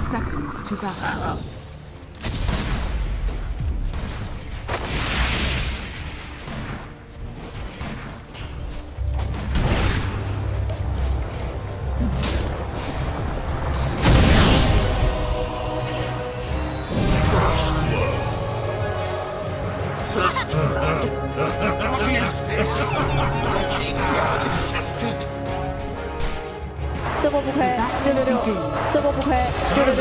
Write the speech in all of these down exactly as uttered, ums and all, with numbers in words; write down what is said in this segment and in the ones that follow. Thirty seconds to battle. six six six Wait up.六六六，这波不亏，六六六。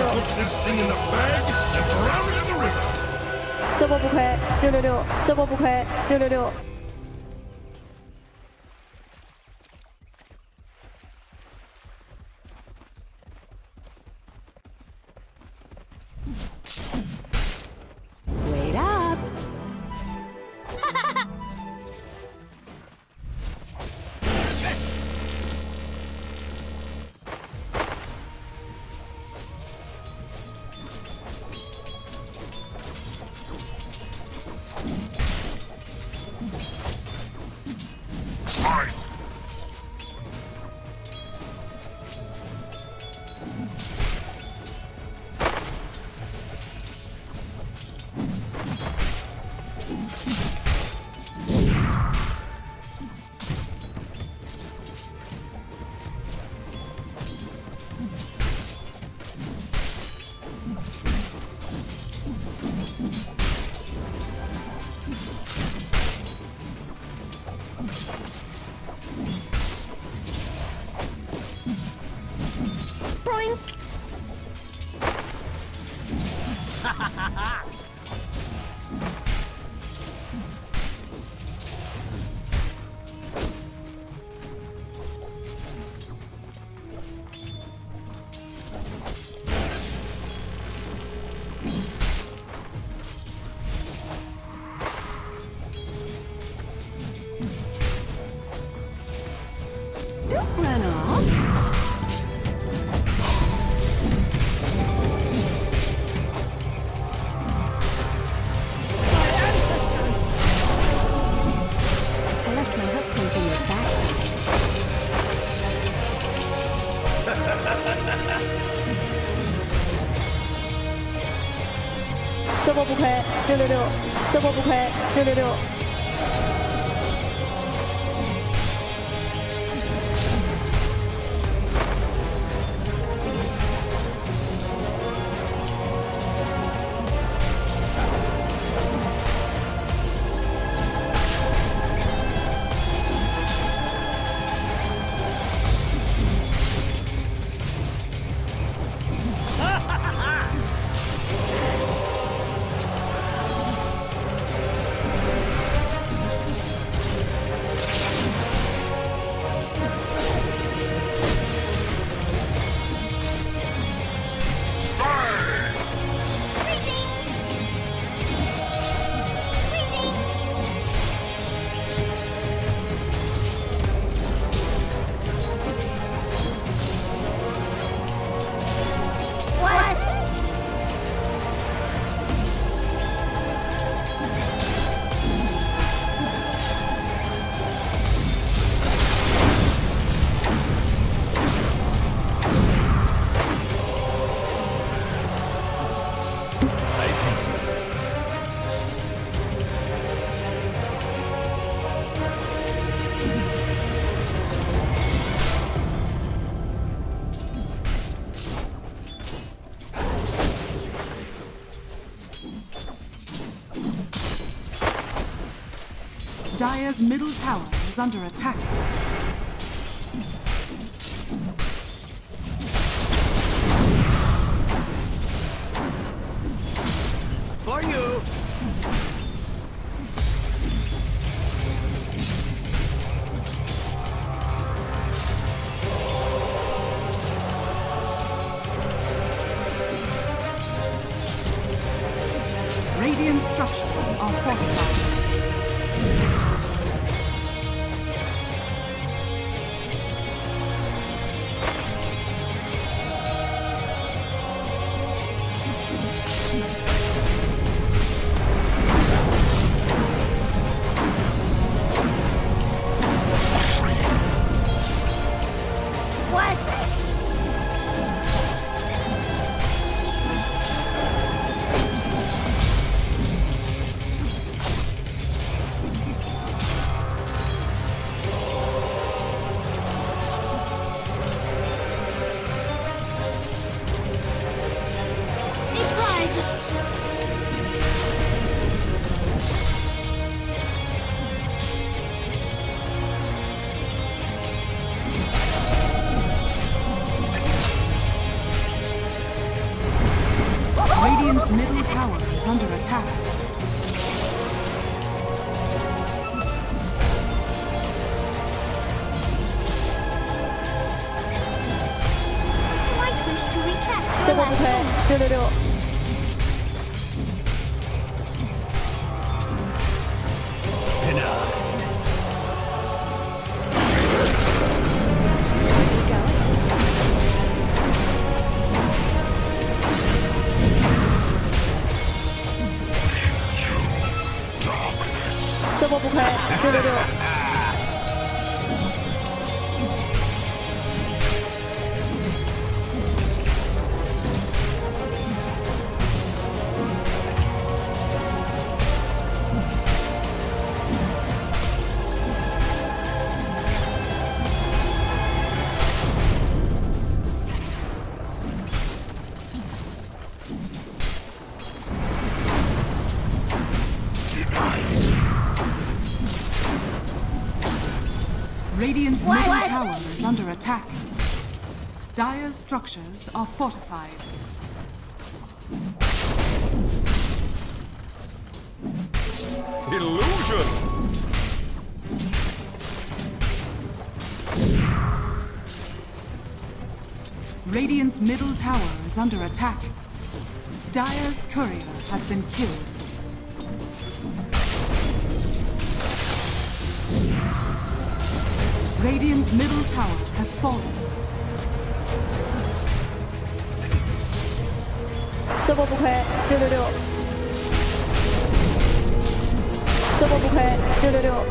Dire's middle tower is under attack. For you. Radiant structures are fortified. attack. Might wish to recap. Double play. Do do do. Radiant's middle tower is under attack. Dire's structures are fortified. Illusion! Radiant's middle tower is under attack. Dire's courier has been killed. Radiant's middle tower has fallen.这波不亏，六六六。这波不亏，六六六。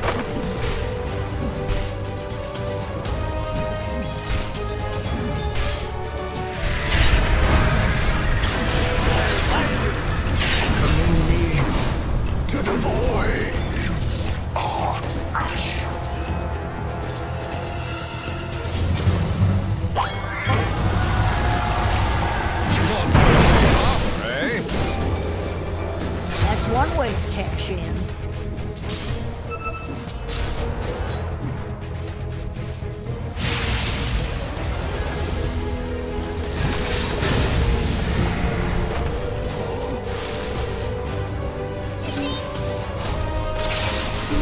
To the void. One way to cash in.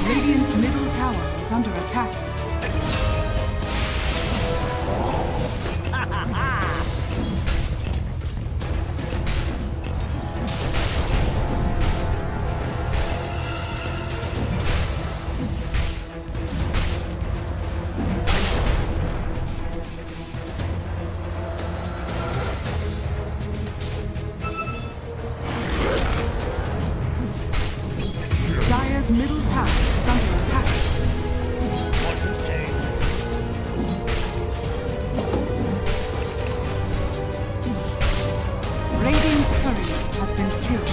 Radiant's middle tower is under attack. Middle tower is under attack. Radiant's courier has been killed.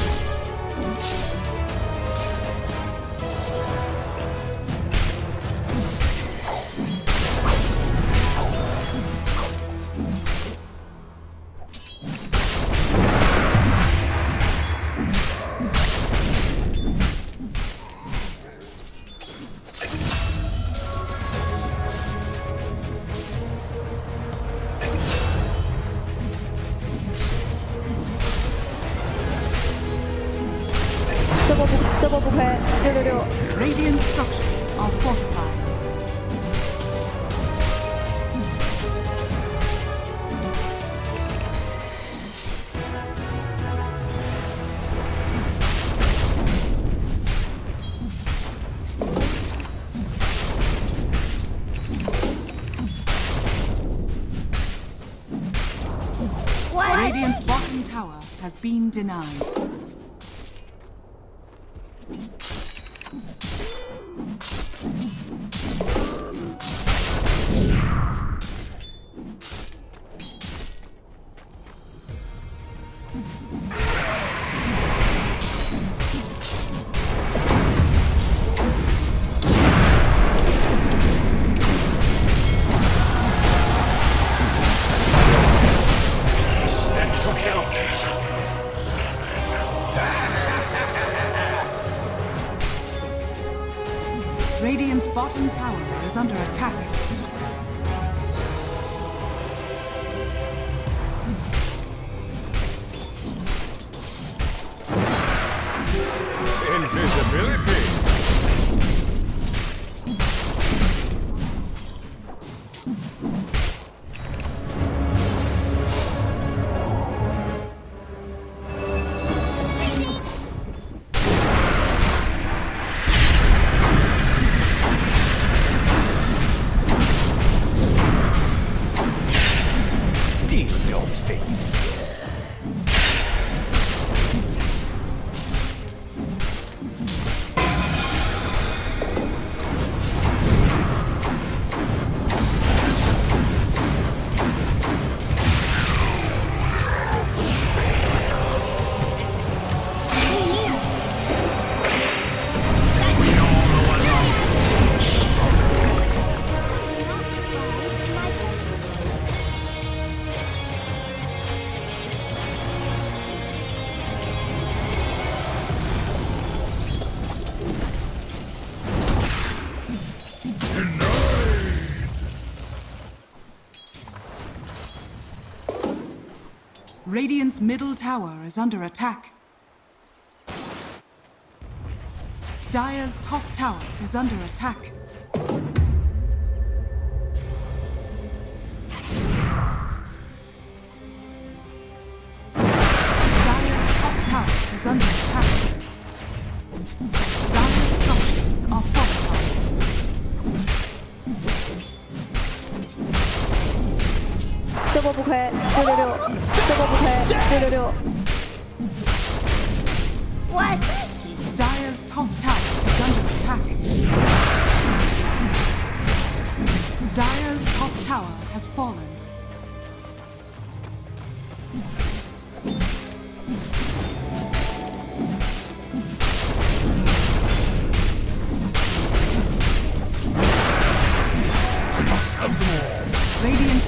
Radiant structures are fortified. What? Radiant's bottom tower has been denied. Radiant's bottom tower is under attack. Visibility! Radiant's middle tower is under attack. Dire's top tower is under attack. Dire's top tower is under attack. Dire's structures are fortified. 这波不亏，六六六。 这波不亏，六六六。What? Dire's top tower is under attack. Dire's top tower has fallen. I must have them all. Radiant's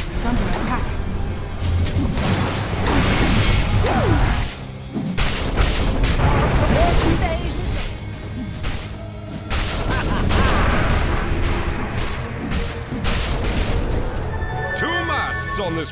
is under attack. On this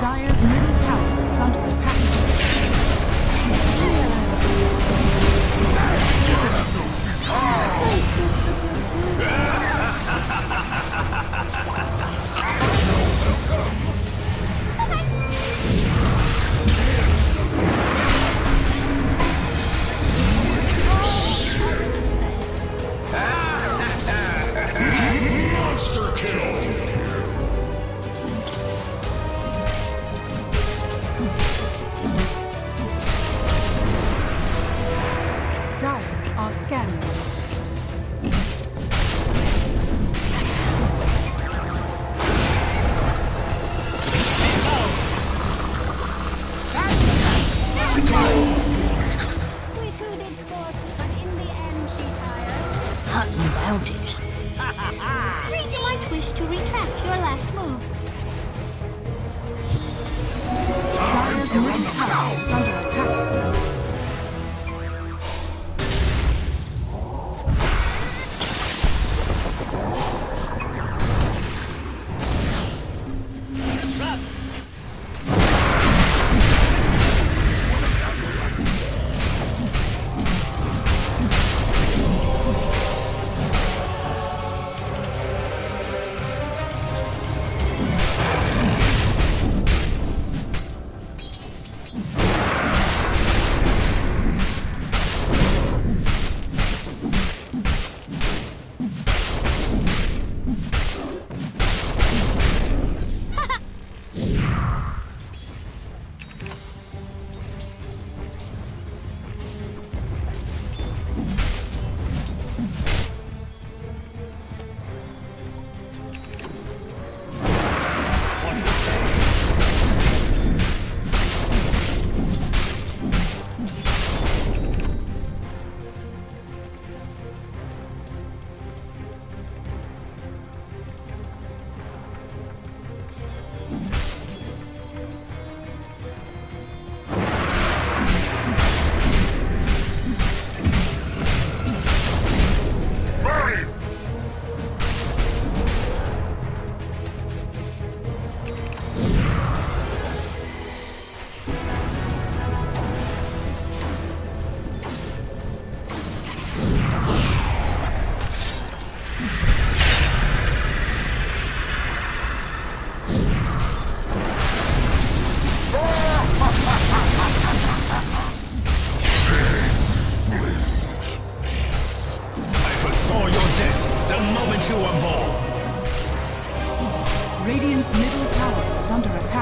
Dire's middle tower is under attack. Monster kill! Dire are scanning.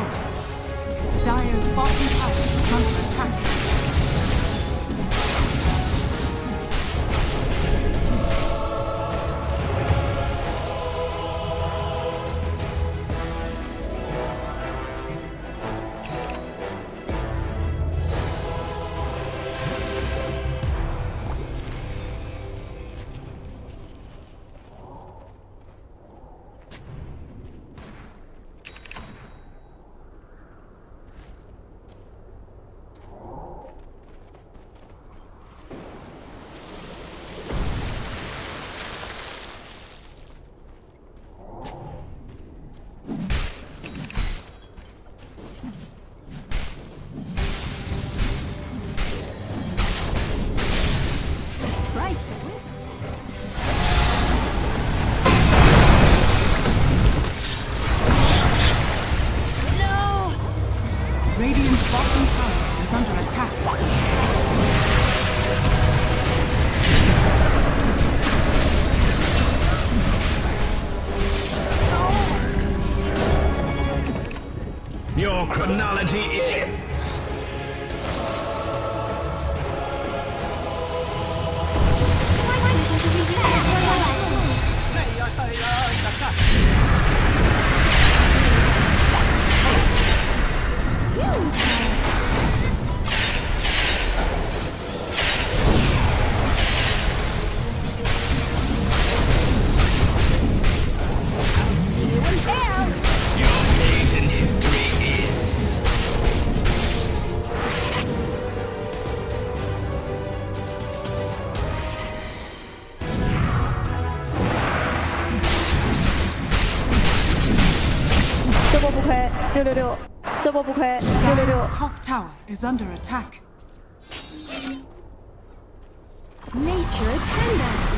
attacking. Dire's bottom tower is under attack. Chronology ends. Dire's top tower is under attack. Nature attend us.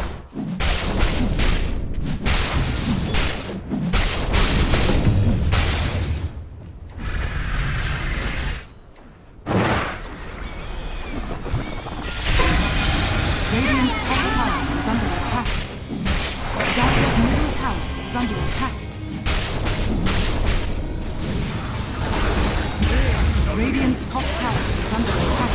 Radiant's top tower is under attack. Dire's middle tower is under attack. Radiant's top tower is under attack.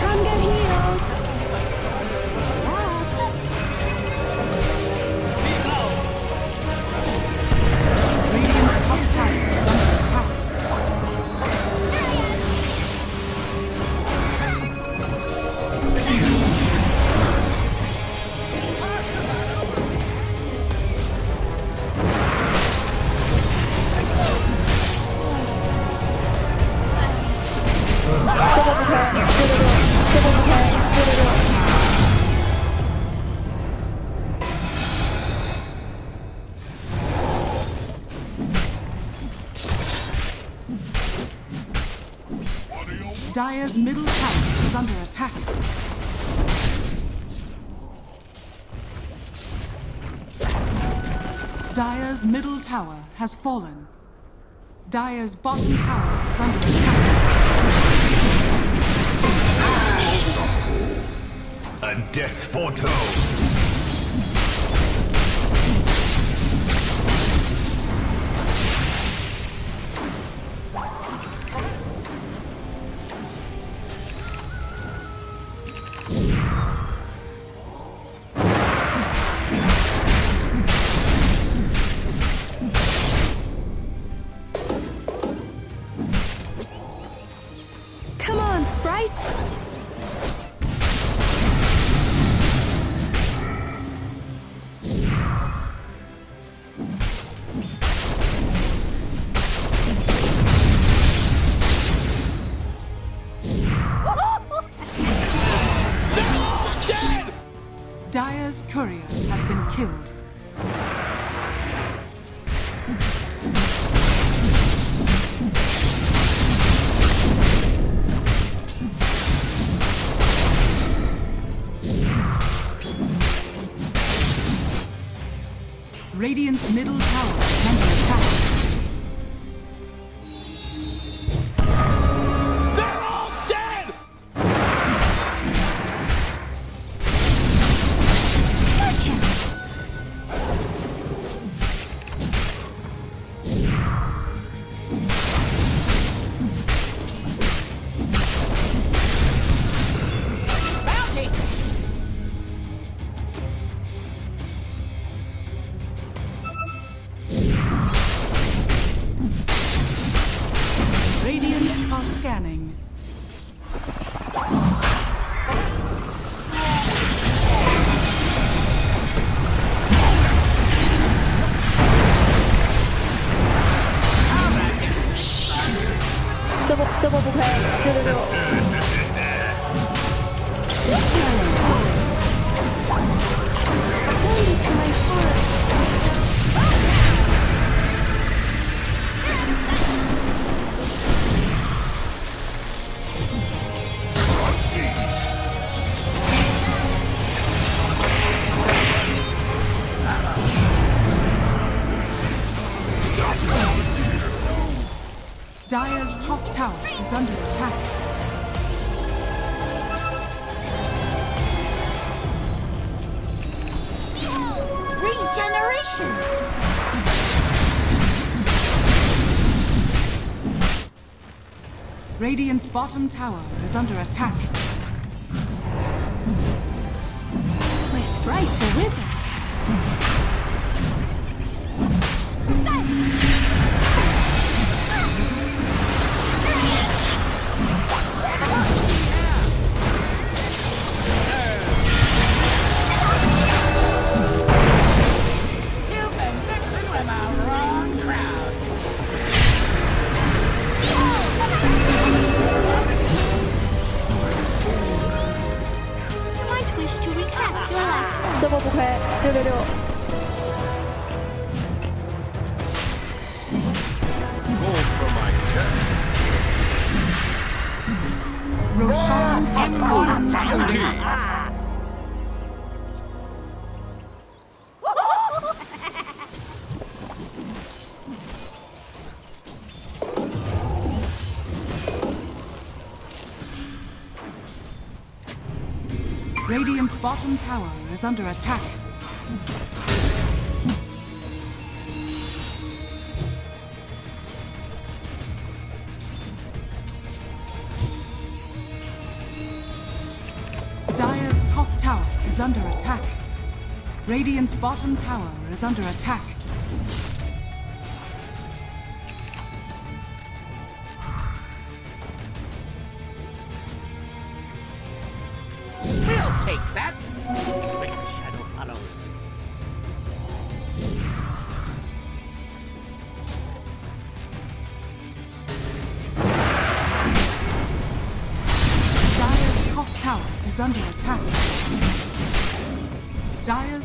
Come get healed. Ah. Radiant's top tower is under attack. Ah. Dire's middle house is under attack. Dire's middle tower has fallen. Dire's bottom tower is under attack. A death foretold. Dire's courier has been killed. Radiant's middle tower is under attack. They're all dead! Dire's top tower is under attack. Regeneration! Radiant's bottom tower is under attack. My sprites are with us. Roshan has fallen down. Radiant's bottom tower is under attack. Dire's top tower is under attack. Radiant's bottom tower is under attack. We'll take that! Quick, the shadow follows. Dire's top tower is under attack. Dire's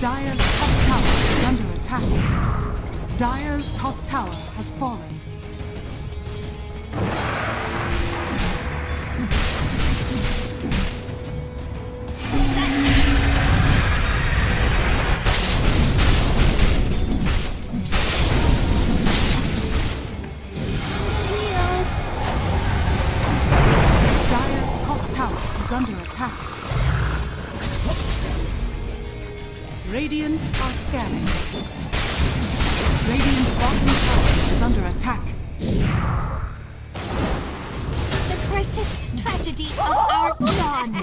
Dire's top tower is under attack. Dire's top tower has fallen. Dire's top tower is under attack. Radiant are scanning. Radiant's bottom tower is under attack. The greatest tragedy of our dawn.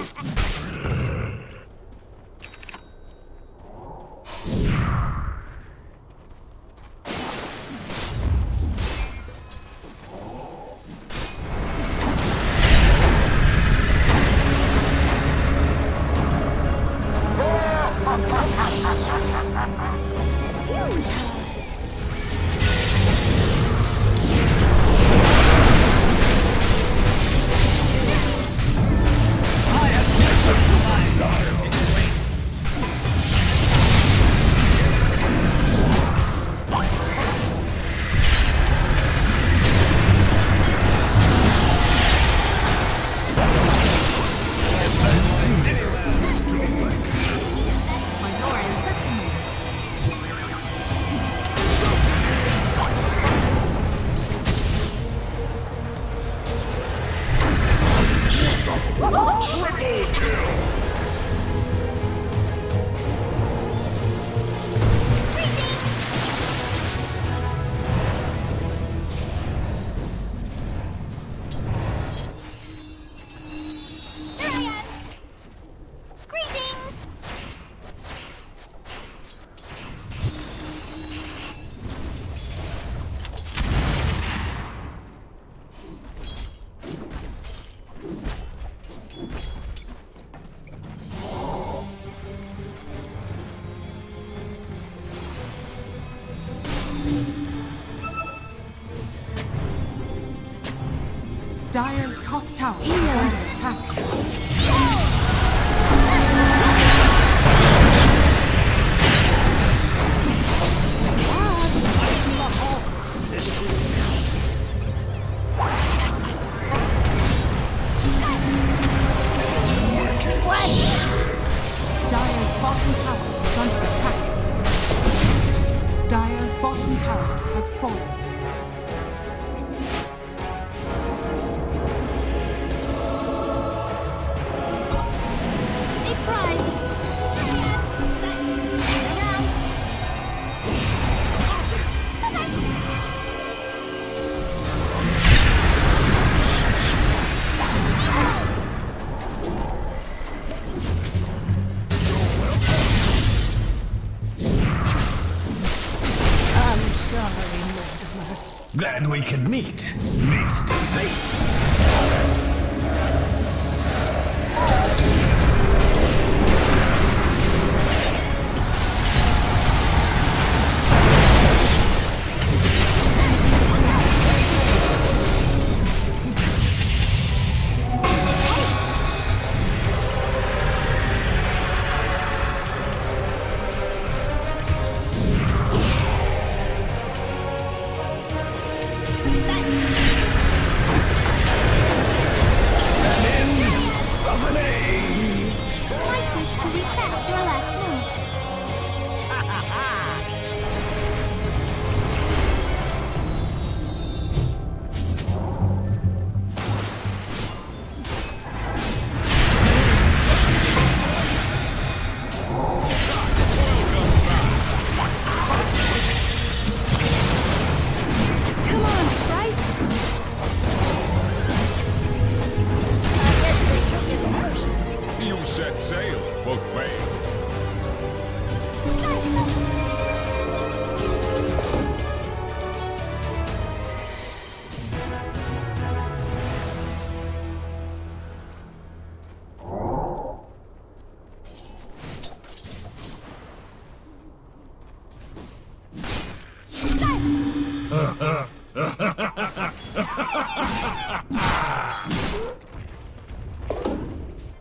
Dire's top tower is under attack. Glad we could meet face to face.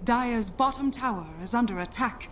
Dire's bottom tower is under attack.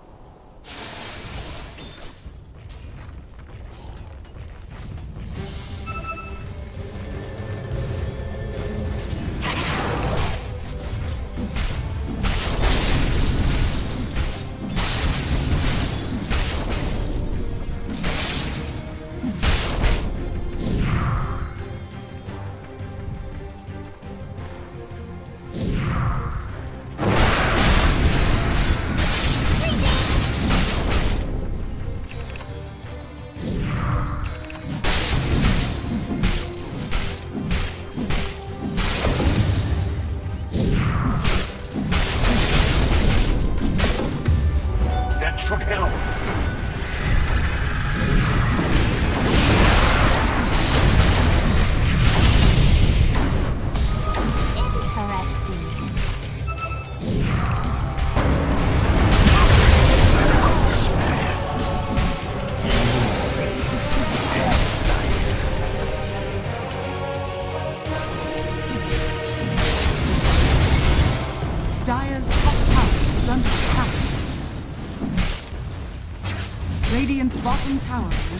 Dire's top tower is under attack. Radiant's bottom tower is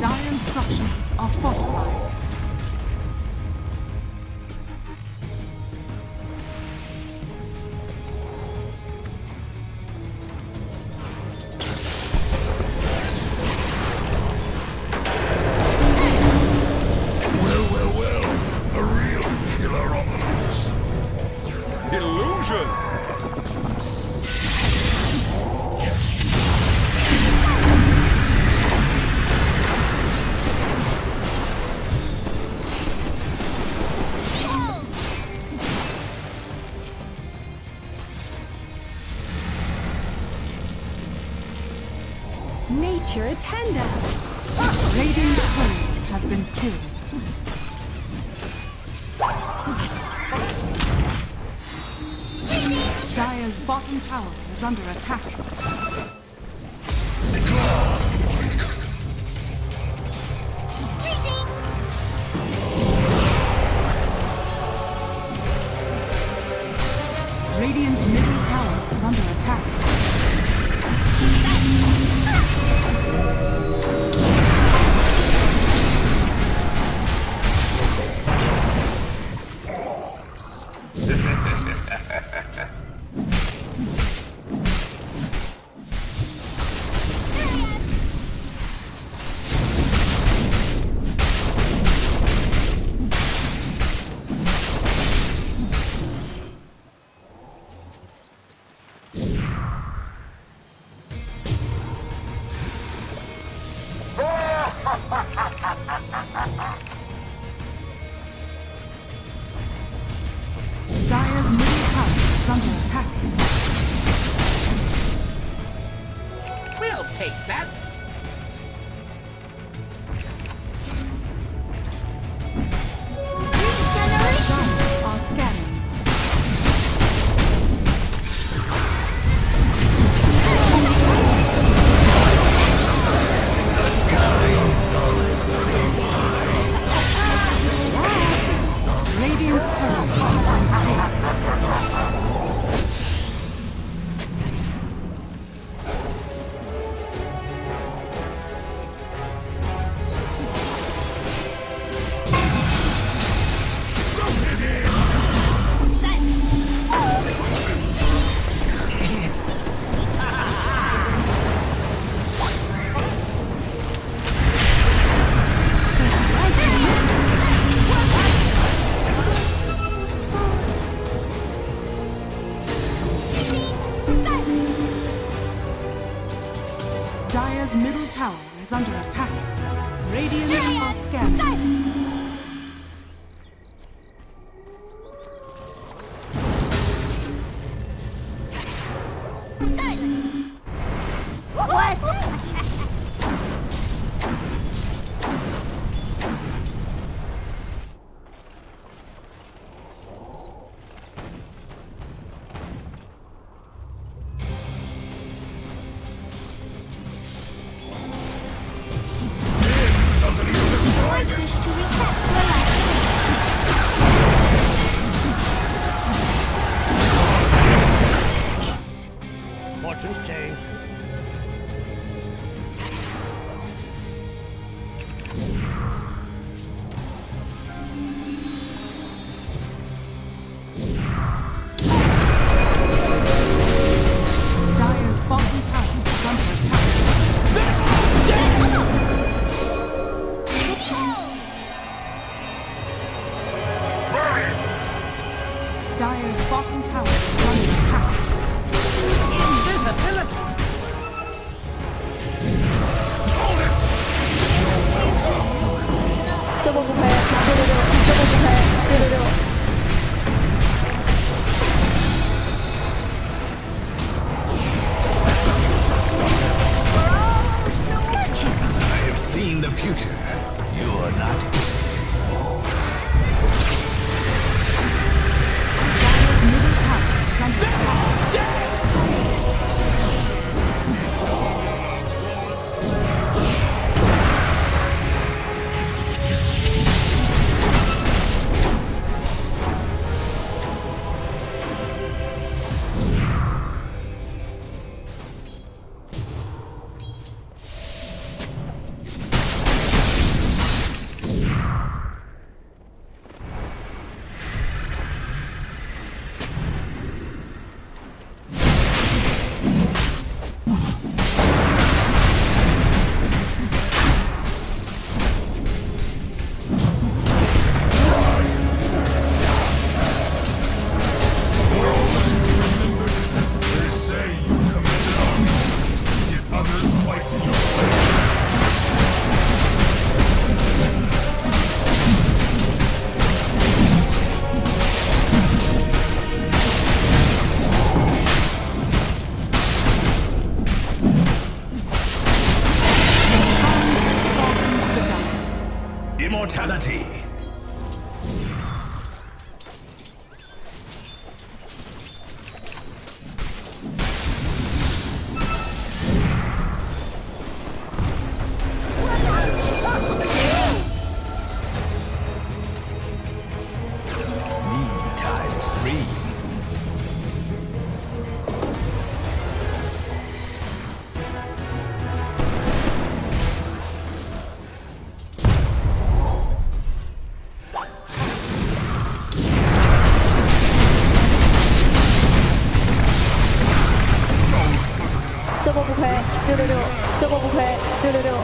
Dire structures are fortified. Nature attend us! Radiant Queen has been killed. Dire's bottom tower is under attack. Radiant's middle tower is under attack. Dire's middle tower is under attack. We'll take that. Roshan are scanning. Dire's middle tower is under attack. Radiant are scanning. To reach 这波不亏，六六六，这波不亏，六六六。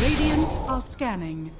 Radiant are scanning.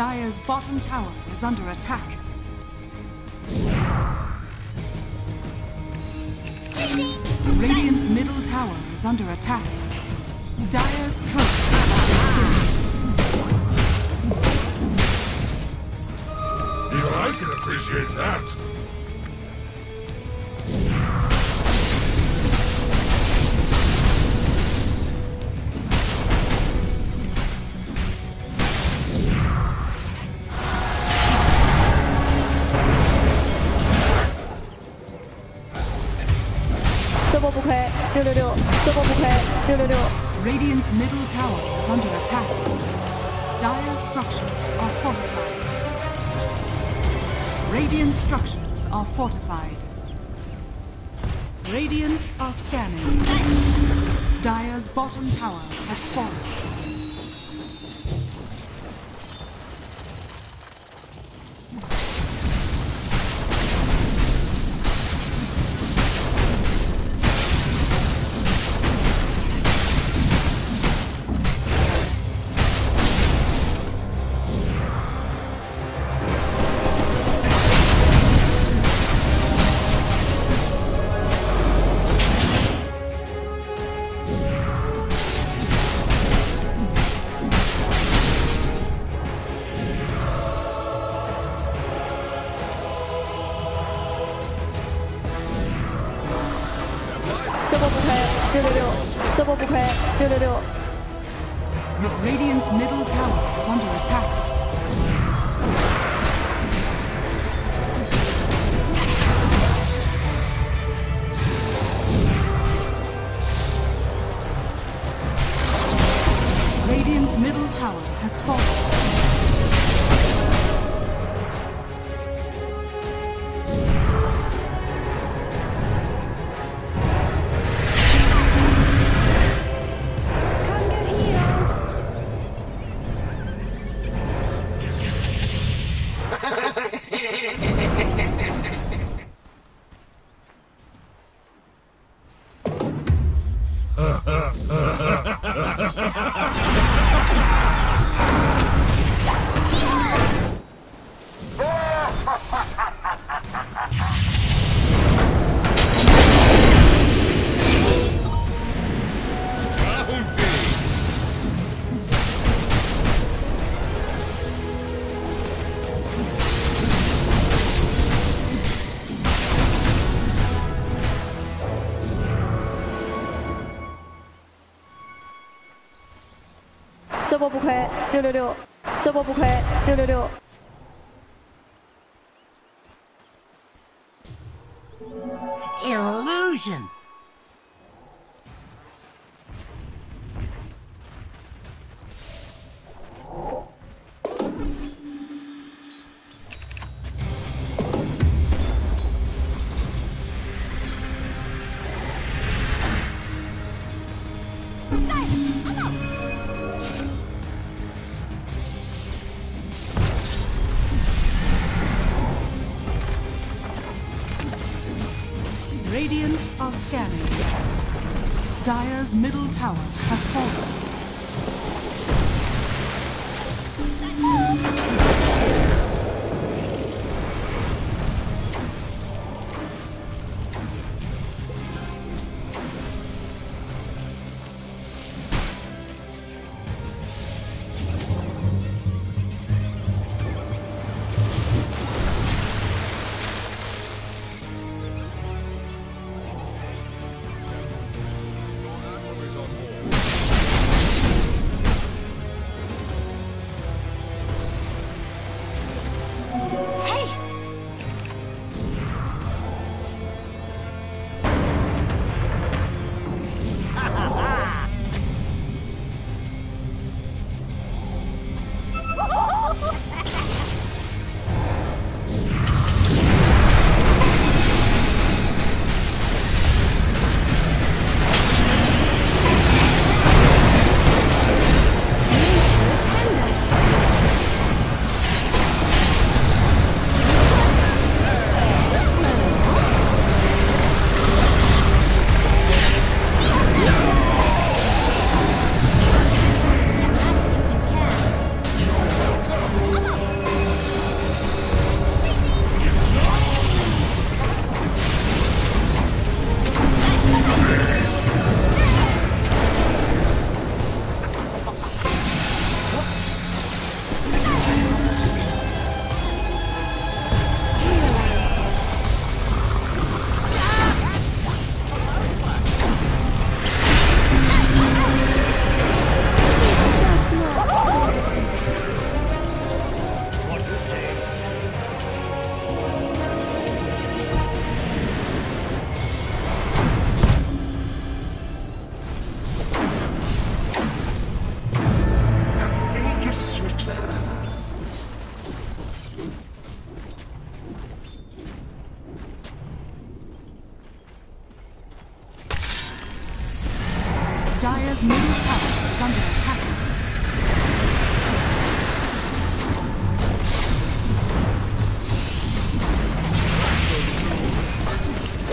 Dire's bottom tower is under attack. Radiant's middle tower is under attack. Dire's coast. Even I can appreciate that. Radiant's middle tower is under attack. Dire structures are fortified. Radiant structures are fortified. Radiant are scanning. Dire's bottom tower has fallen. Radiant's middle tower is under attack. Radiant's middle tower has fallen.这波不亏，六六六。这波不亏，六六六。Illusion。Radiant are scanning. Dire's middle tower has fallen. Dire's middle tower is under attack.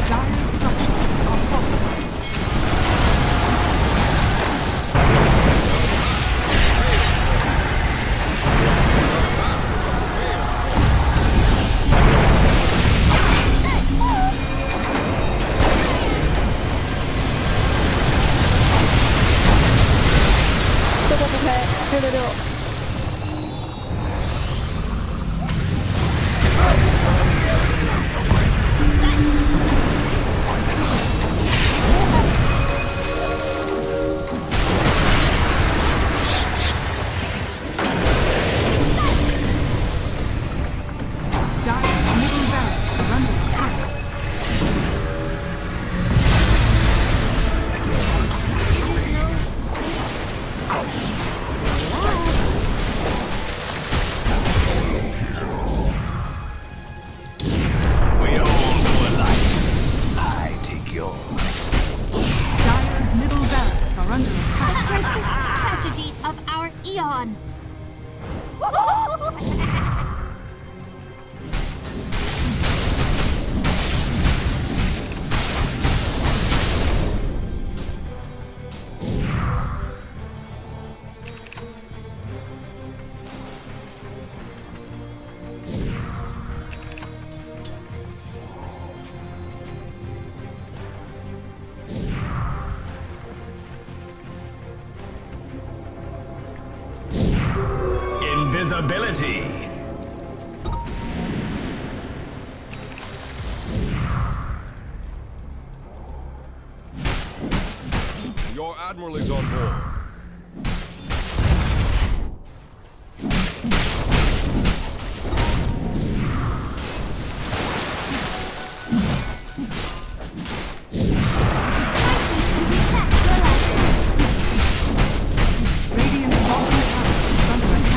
Dire's structures are falling. Invisibility. Your admiral is on board. Radiant are scared. Roshan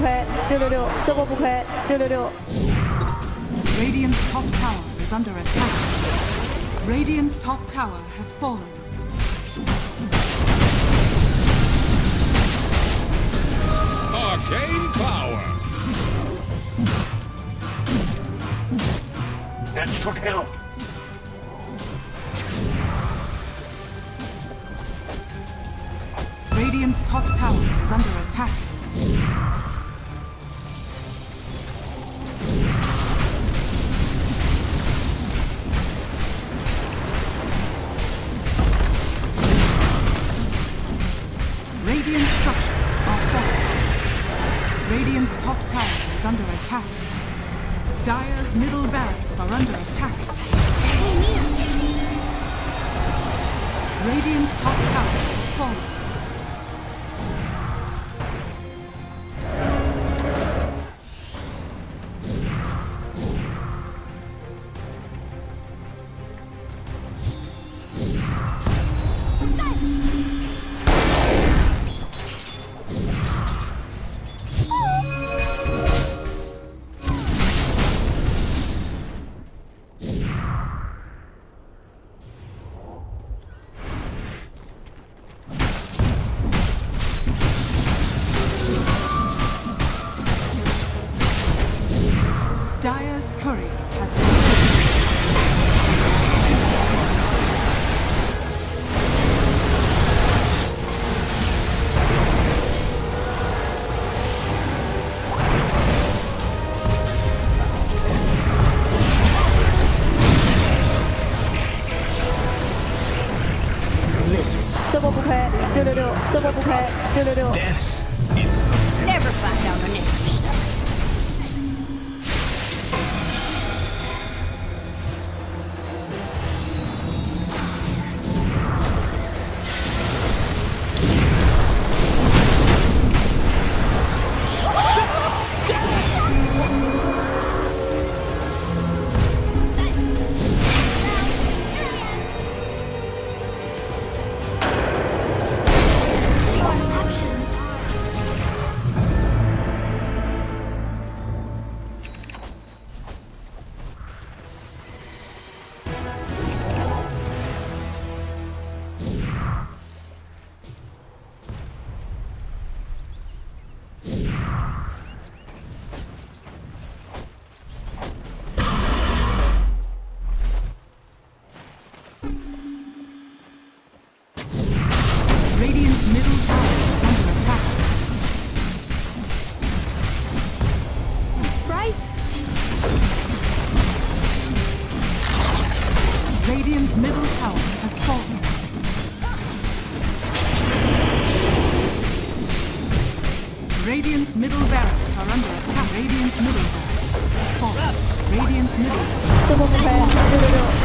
亏，六六六，这波不亏，六六六。Radiant's top tower is under attack. Radiant's top tower has fallen. Arcane power. That should help. Radiant's top tower is under attack. Radiant structures are fortified. Radiant's top tower is under attack. Dire's middle barracks are under attack. Radiant's top tower is falling. Dire's courier has been这波不亏，六六六，这波不亏，六六六。Never find out the name. Radiant's middle tower has fallen. Radiant's middle barracks are under attack. Radiant's middle barracks has fallen. Radiant's middle barracks has fallen.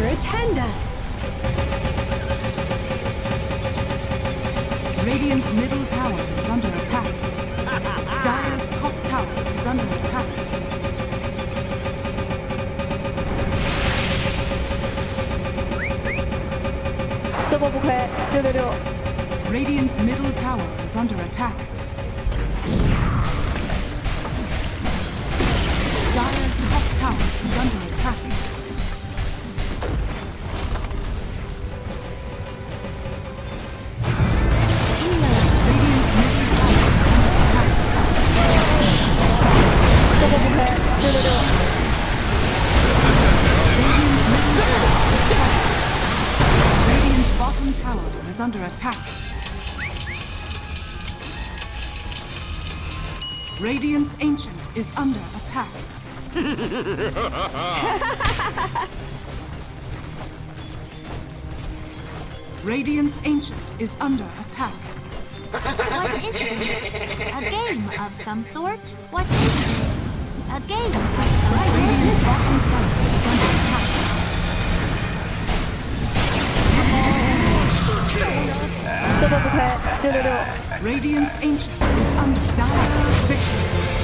Attend us. Radiant's middle tower is under attack. Dire's top tower is under attack. This one is not. Radiant's middle tower is under attack. Dire's top tower is under attack. Radiant's middle is under attack. Radiant's Ancient is under attack. Radiant's Ancient is under attack. What is this? A game of some sort? What is this? A game of some sort? Radiant's Bottom Tower is under attack. Double prepare. No, no, no. Radiant's Ancient is under dire victory.